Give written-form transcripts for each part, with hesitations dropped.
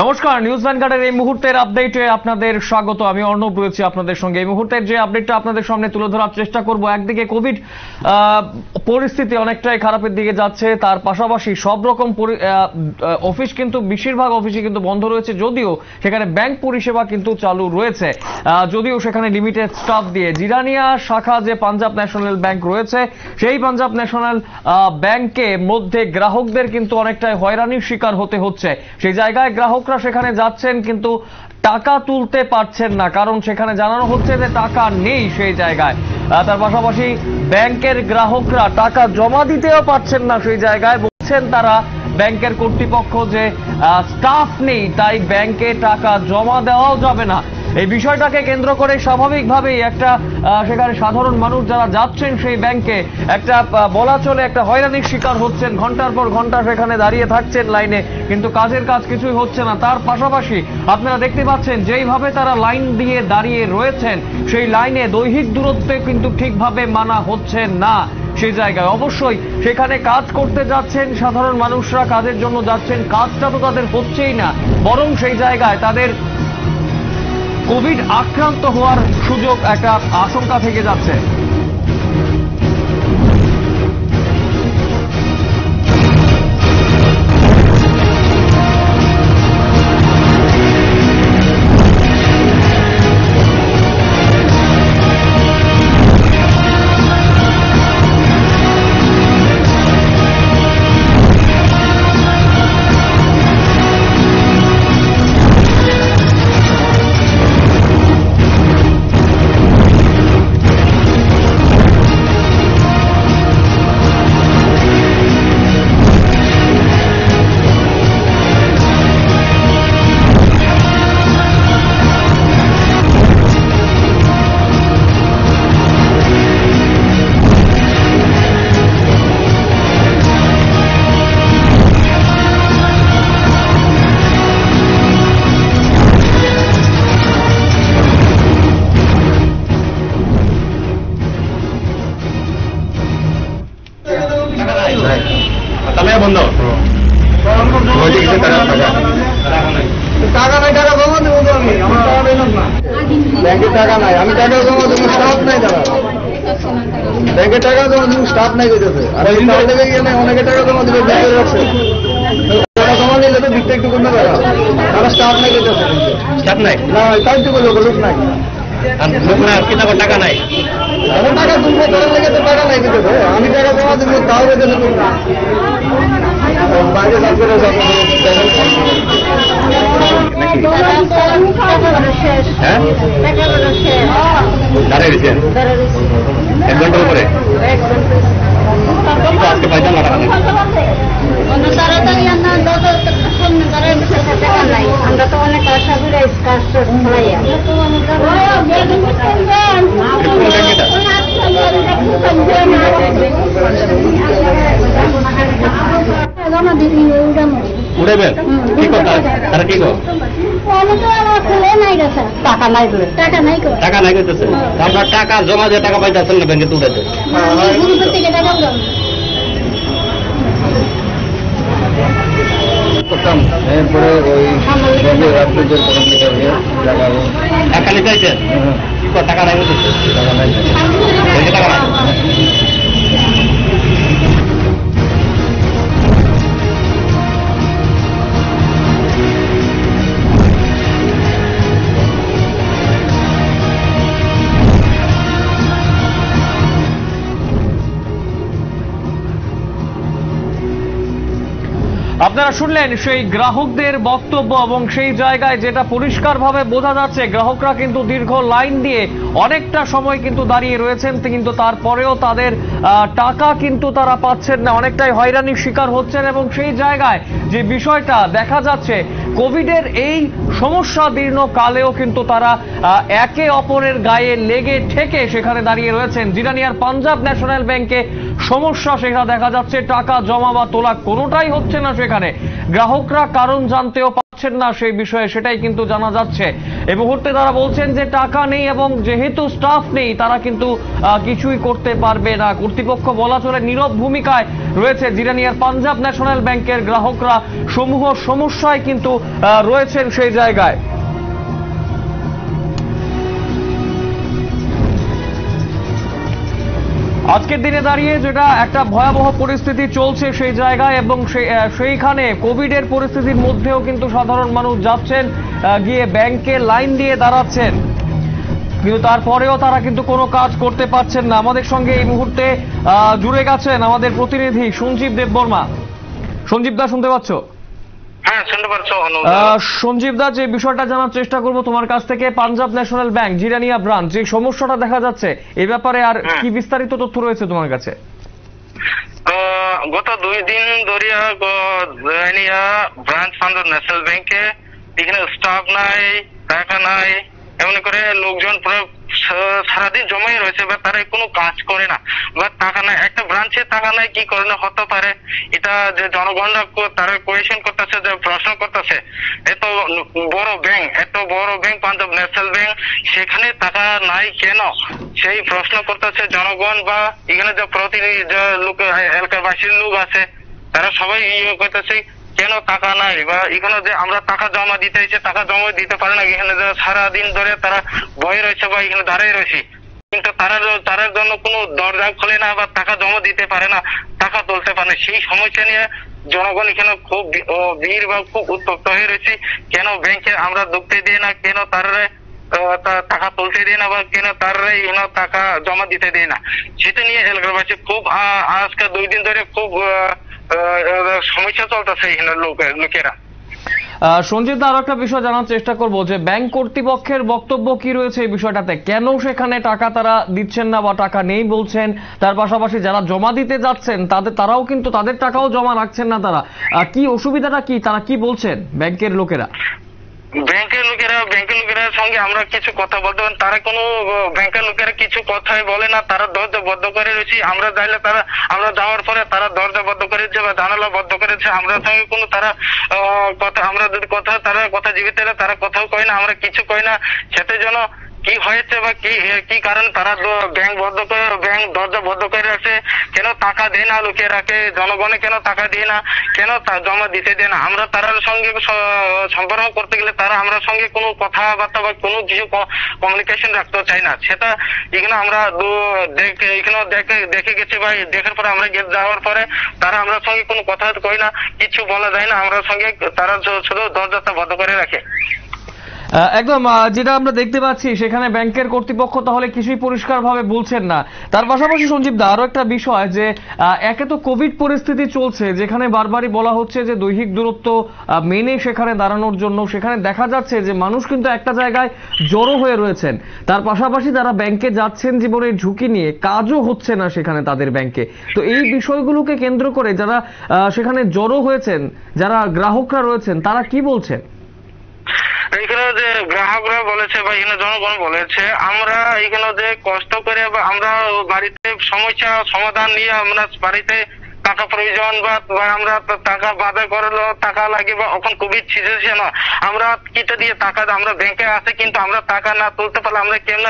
नमस्कार न्यूज़ ভ্যানগার্ডের এই মুহূর্তের আপডেটে আপনাদের স্বাগত। আমি অর্ণব রয়েছি আপনাদের সঙ্গে। এই মুহূর্তের যে আপডেটটা আপনাদের সামনে তুলে ধরার চেষ্টা করব, একদিকে কোভিড পরিস্থিতি অনেকটাই খারাপের দিকে যাচ্ছে, তার পাশাপাশি সব রকম অফিস কিন্তু বেশিরভাগ অফিসই কিন্তু বন্ধ রয়েছে, যদিও সেখানে ব্যাংক পরিষেবা কিন্তু চালু রয়েছে, যদিও সেখানে লিমিটেড স্টাফ দিয়ে। জিরানিয়া শাখা যে পাঞ্জাব ন্যাশনাল ব্যাংক রয়েছে, সেই পাঞ্জাব ন্যাশনাল ব্যাংকে মধ্যে গ্রাহকদের কিন্তু অনেকটাই হয়রানির শিকার হতে হচ্ছে। সেই জায়গায় গ্রাহক সেখানে যাচ্ছেন কিন্তু টাকা তুলতে পারছেন না, কারণ সেখানে জানানো হচ্ছে যে টাকা নেই সেই জায়গায়। তার পাশাপাশি ব্যাংকের গ্রাহকরা টাকা জমা দিতেও পারছেন না সেই জায়গায়, বলছেন তারা ব্যাংকের কর্তৃপক্ষ যে স্টাফ নেই, তাই ব্যাংকে টাকা জমা দেওয়াও যাবে না। এই বিষয়টাকে কেন্দ্র করে স্বাভাবিকভাবেই একটা সেখানে সাধারণ মানুষ যারা যাচ্ছেন সেই ব্যাংকে একটা বলা চলে একটা হয়রানির শিকার হচ্ছেন, ঘন্টার পর ঘন্টা সেখানে দাঁড়িয়ে থাকছেন লাইনে, কিন্তু কাজের কাজ কিছুই হচ্ছে না। তার পাশাপাশি আপনারা দেখতে পাচ্ছেন যেইভাবে তারা লাইন দিয়ে দাঁড়িয়ে রয়েছেন, সেই লাইনে দৈহিক দূরত্বে কিন্তু ঠিকভাবে মানা হচ্ছে না। সেই জায়গায় অবশ্যই সেখানে কাজ করতে যাচ্ছেন সাধারণ মানুষরা, কাজের জন্য যাচ্ছেন, কাজটা তো তাদের হচ্ছেই না, বরং সেই জায়গায় তাদের কোভিড আক্রান্ত হওয়ার সুযোগ একটা আশঙ্কা থেকে যাচ্ছে। জমা দিয়ে টাকা পাইতেছেন না, ব্যাংকে তুলেছে টাকা নাই আপনারা শুনলেন সেই গ্রাহকদের বক্তব্য। এবং সেই জায়গায় যেটা পরিষ্কারভাবে বোঝা যাচ্ছে, গ্রাহকরা কিন্তু দীর্ঘ লাইন দিয়ে অনেকটা সময় কিন্তু দাঁড়িয়ে রয়েছেন, কিন্তু তারপরেও তাদের টাকা কিন্তু তারা পাচ্ছেন না, অনেকটাই হয়রানির শিকার হচ্ছেন। এবং সেই জায়গায় যে বিষয়টা দেখা যাচ্ছে, কোভিডের এই সমস্যা দীর্ঘ কালেও কিন্তু তারা একে অপরের গায়ে লেগে ঠেকে সেখানে দাঁড়িয়ে রয়েছেন। জিরানিয়ার পাঞ্জাব ন্যাশনাল ব্যাংকে সমস্যা, সেটা দেখা যাচ্ছে টাকা জমা বা তোলা কোনোটাই হচ্ছে না, সেখানে গ্রাহকরা কারণ জানতেও পাচ্ছেন না সেই বিষয়ে সেটাই কিন্তু জানা যাচ্ছে। এই মুহূর্তে তারা বলছেন যে টাকা নেই এবং যেহেতু স্টাফ নেই তারা কিন্তু কিছুই করতে পারবে না। কর্তৃপক্ষ বলা চলে নীরব ভূমিকায় রয়েছে। জিরানিয়ার পাঞ্জাব ন্যাশনাল ব্যাংকের গ্রাহকরা সমূহ সমস্যায় কিন্তু রয়েছেন সেই জায়গায়। আজকের দিনে দাঁড়িয়ে যেটা একটা ভয়াবহ পরিস্থিতি চলছে সেই জায়গায় এবং সেইখানে কোভিডের পরিস্থিতির মধ্যেও কিন্তু সাধারণ মানুষ যাচ্ছেন, গিয়ে ব্যাংকে লাইন দিয়ে দাঁড়াচ্ছেন, কিন্তু তারপরেও তারা কিন্তু কোনো কাজ করতে পারছেন না। আমাদের সঙ্গে এই মুহূর্তে জুড়ে গেছেন আমাদের প্রতিনিধি সঞ্জীব দেববর্মা। সঞ্জীব দা, শুনতে পাচ্ছ? সঞ্জীব দা, যে বিষয়টা জানার চেষ্টা করব তোমার কাছ থেকে, Punjab National Bank Jirania branch যে সমস্যাটা দেখা যাচ্ছে এ ব্যাপারে আর কি বিস্তারিত তথ্য রয়েছে তোমার কাছে? গত দুই দিন ধরিয়া জিরানিয়া ব্রাঞ্চ পাঞ্জাব ন্যাশনাল ব্যাংকে এখানে স্টাফ নাই, টাকা নাই, এমনি করে লোকজন সারাদিন জমাই রয়েছে বা তারা কোনো কাজ করে না বা টাকা নাই। একটা ব্রাঞ্চে টাকা নাই কি কারণে হতে পারে এটা যে জনগণরা তারা কোয়েশ্চেন করতেছে, যে প্রশ্ন করতেছে এত বড় ব্যাংক, এত বড় ব্যাংক পাঞ্জাব ন্যাশনাল ব্যাংক, সেখানে টাকা নাই কেন সেই প্রশ্ন করতেছে জনগণ বা এখানে যে প্রতিনিধি যে লোক এলাকার বাসীর লোক আছে তারা সবাই ইয়ে করতেছে কেন টাকা নাই বা এখানে যে আমরা টাকা জমা দিতে হয়েছে টাকা জমা দিতে পারে না। এখানে সারাদিন ধরে তারা ভয় রয়েছে বা এখানে দাঁড়িয়ে রয়েছে, কিন্তু তারার জন্য কোনো দরজা খোলে না বা টাকা জমা দিতে পারে না, টাকা তুলতে পারে না। সেই সমস্যা নিয়ে জনগণ এখানে খুব ভিড় বা খুব উত্তপ্ত হয়ে রয়েছে। কেন ব্যাংকে আমরা ঢুকতে দিই না, কেন তারা টাকা তুলতে দেয় না বা কেন তারা এখানে টাকা জমা দিতে দেয় না, সেটা নিয়ে এলাকাবাসী খুব আজকে দুই দিন ধরে খুব সমস্যা চলতেছে লোকেরা। সঞ্জিত, আরো একটা বিষয় জানার চেষ্টা করবো যে ব্যাংক কর্তৃপক্ষের বক্তব্য কি রয়েছে এই বিষয়টাতে, কেন সেখানে টাকা তারা দিচ্ছেন না বা টাকা নেই বলছেন, তার পাশাপাশি যারা জমা দিতে যাচ্ছেন তারাও কিন্তু তাদের টাকাও জমা রাখছেন না, তারা কি অসুবিধাটা কি, তারা কি বলছেন ব্যাংকের লোকেরা? ব্যাংকের লোকেরা সঙ্গে আমরা কিছু কথা বলতে পারেন, তারা কোনো ব্যাংকের লোকেরা কিছু কথাই বলে না, তারা দরজা বন্ধ করে রয়েছে। আমরা যাইলে আমরা যাওয়ার পরে তারা দরজা বন্ধ করেছে বা জানালা বন্ধ করেছে। আমরা সঙ্গে কোনো তারা কথা, আমরা যদি কথা তারা কথা জীবিত হলে তারা কথাও কয় না, আমরা কিছু কই না। সেটা জন্য কি হয়েছে বা কি কারণ তারা ব্যাংক দরজা বন্ধ করে রাখছে, কেন টাকা দেয় না লোকেরাকে, জনগণে কেন টাকা দেয় না, কেন জমা দিতে দেয় না। আমরা তারার সঙ্গে সম্পর্ক করতে গেলে তারা আমরা সঙ্গে কোনো কথাবার্তা বা কোনো কিছু কমিউনিকেশন রাখতে চাই না। সেটা এখানে আমরা এখানে দেখে গেছি বা দেখার পরে আমরা যাওয়ার পরে তারা আমরা সঙ্গে কোনো কথা কই না, কিছু বলা যায় না, আমরা সঙ্গে তারা শুধু দরজাটা বন্ধ করে রাখে। একদম যেটা আমরা দেখতে পাচ্ছি সেখানে ব্যাংকের কর্তৃপক্ষ তাহলে কিছুই পরিষ্কারভাবে বলছেন না। তার পাশাপাশি সঞ্জীব দা, আরো একটা বিষয় যে একে তো কোভিড পরিস্থিতি চলছে যেখানে বারবারই বলা হচ্ছে যে দৈহিক দূরত্ব মেনে সেখানে দাঁড়ানোর জন্য, সেখানে দেখা যাচ্ছে যে মানুষ কিন্তু একটা জায়গায় জড়ো হয়ে রয়েছেন, তার পাশাপাশি তারা ব্যাংকে যাচ্ছেন জীবনের ঝুঁকি নিয়ে, কাজও হচ্ছে না সেখানে তাদের ব্যাংকে। তো এই বিষয়গুলোকে কেন্দ্র করে যারা সেখানে জড়ো হয়েছেন, যারা গ্রাহকরা রয়েছেন, তারা কি বলছেন? এখানে যে গ্রাহকরা বলেছে বা এখানে জনগণ বলেছে আমরা এখানে যে কষ্ট করে বা আমরা বাড়িতে সমস্যা সমাধান নিয়ে আমরা বাড়িতে টাকা প্রয়োজন বা আমরা টাকা বাধা করলো টাকা লাগে বা এখন কোভিড সিচুয়েশন আমরা কিটা দিয়ে টাকা আমরা ব্যাংকে আসে, কিন্তু আমরা টাকা না তুলতে পারলে আমরা কেন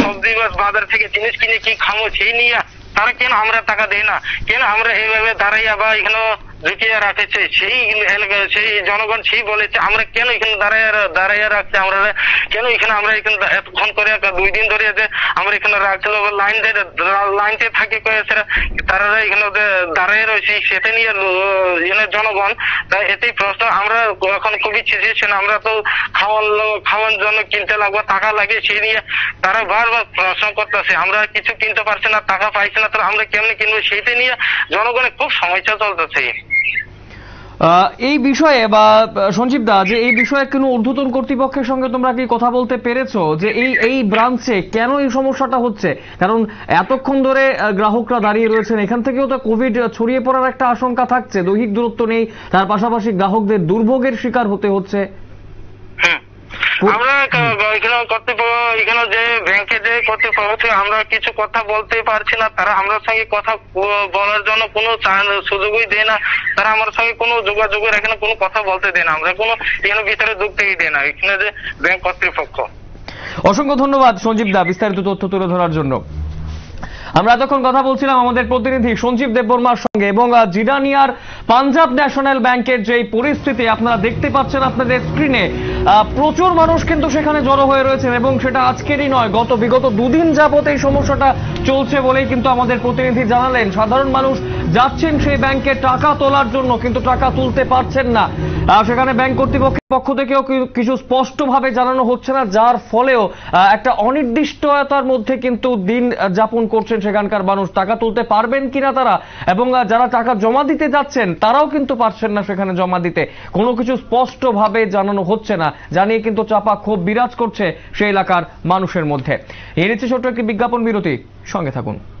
সবজি বা বাজার থেকে জিনিস কিনে কি খাবো সেই নিয়ে তারা কেন আমরা টাকা দেয় না, কেন আমরা এইভাবে দাঁড়াইয়া বা এখানে ঝুঁকিয়ে রাখেছে। সেই জনগণ সেই বলেছে আমরা কেন এখানে দাঁড়াইয়া রাখছে, আমরা কেন এখানে আমরা এখানে এতক্ষণ করে দুই দিন ধরে যে আমরা এখানে রাখছিল লাইনতে থাকি তারা এখানে দাঁড়াইয়া রয়েছে। সেটা নিয়ে জনগণ এতেই প্রশ্ন, আমরা এখন খুবই সিচুয়েশন, আমরা তো খাওয়ার জন্য কিনতে লাগবো, টাকা লাগে, সেই নিয়ে তারা বারবার প্রশ্ন করতেছে আমরা কিছু কিনতে পারছি না, টাকা পাইছি না, তাহলে আমরা কেমনি কিনবো, সেটা নিয়ে জনগণের খুব সমস্যা চলতেছে। এই বিষয়ে বা সঞ্জীব দা, যে এই বিষয়ে কোনো ঊর্ধ্বতন কর্তৃপক্ষের সঙ্গে তোমরা কি কথা বলতে পেরেছো যে এই ব্রাঞ্চে কেন এই সমস্যাটা হচ্ছে, কারণ এতক্ষণ ধরে গ্রাহকরা দাঁড়িয়ে রয়েছেন, এখান থেকেও তো কোভিড ছড়িয়ে পড়ার একটা আশঙ্কা থাকছে, দৈহিক দূরত্ব নেই, তার পাশাপাশি গ্রাহকদের দুর্ভোগের শিকার হতে হচ্ছে। असंख्य धन्यवाद সঞ্জীব দা বিস্তারিত তথ্য তুলে ধরার জন্য। আমরা এতক্ষণ কথা বলছিলাম আমাদের প্রতিনিধি সঞ্জীব দেববর্মার সঙ্গে এবং জিরানিয়ার পাঞ্জাব ন্যাশনাল ব্যাংকের যে পরিস্থিতি আপনারা দেখতে পাচ্ছেন আপনাদের স্ক্রিনে, প্রচুর মানুষ কিন্তু সেখানে জড়ো হয়ে রয়েছেন এবং সেটা আজকেরই নয়, বিগত দুদিন যাবত এই সমস্যাটা চলছে বলেই কিন্তু আমাদের প্রতিনিধি জানালেন। সাধারণ মানুষ যাচ্ছেন সেই ব্যাংকে টাকা তোলার জন্য কিন্তু টাকা তুলতে পারছেন না, সেখানে ব্যাংক কর্তৃপক্ষের পক্ষ থেকেও কিছু স্পষ্টভাবে জানানো হচ্ছে না, যার ফলেও একটা অনির্দিষ্টতার মধ্যে কিন্তু দিন যাপন করছেন সেখানকার মানুষ। টাকা তুলতে পারবেন কিনা তারা এবং যারা টাকা জমা দিতে যাচ্ছেন তারাও কিন্তু পারছেন না সেখানে জমা দিতে, কোনো কিছু স্পষ্টভাবে জানানো হচ্ছে না, জানিয়ে কিন্তু চাপা ক্ষোভ বিরাজ করছে সেই এলাকার মানুষের মধ্যে। এর চেয়ে ছোট্ট একটি বিজ্ঞাপন বিরতি, সঙ্গে থাকুন।